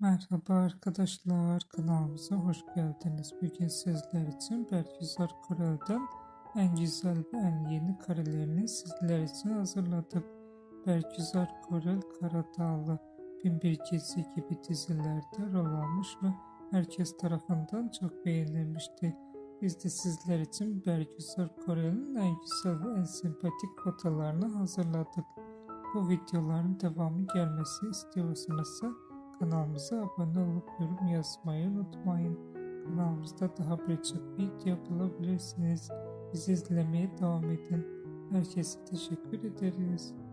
Merhaba arkadaşlar, kanalımıza hoş geldiniz. Bugün sizler için Bergüzar Korel'den en güzel ve en yeni karelerini sizler için hazırladık. Bergüzar Korel, Karadağlı, Binbir Gece gibi dizilerde rol almış ve herkes tarafından çok beğenilmişti. Biz de sizler için Bergüzar Korel'in en güzel ve en sempatik fotolarını hazırladık. Bu videoların devamı gelmesi istiyorsanız kanalımıza abone olup yorum yazmayı unutmayın. Kanalımızda daha birçok video bulabilirsiniz. Bizi izlemeye devam edin. Herkese teşekkür ederiz.